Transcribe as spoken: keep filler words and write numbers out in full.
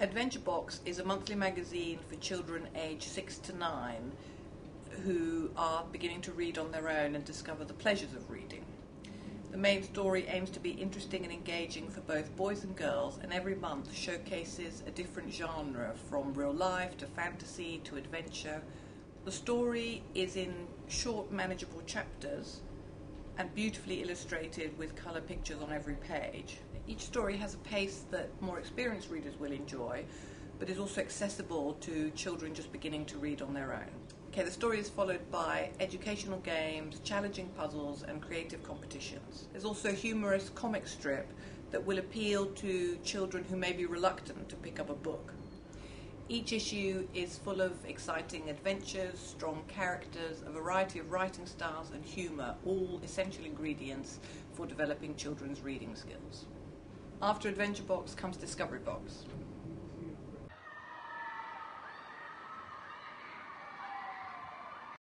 Adventure Box is a monthly magazine for children aged six to nine who are beginning to read on their own and discover the pleasures of reading. The main story aims to be interesting and engaging for both boys and girls, and every month showcases a different genre, from real life to fantasy to adventure. The story is in short, manageable chapters and beautifully illustrated with colour pictures on every page. Each story has a pace that more experienced readers will enjoy, but is also accessible to children just beginning to read on their own. Okay, the story is followed by educational games, challenging puzzles and creative competitions. There's also a humorous comic strip that will appeal to children who may be reluctant to pick up a book. Each issue is full of exciting adventures, strong characters, a variety of writing styles and humour, all essential ingredients for developing children's reading skills. After Adventure Box comes Discovery Box.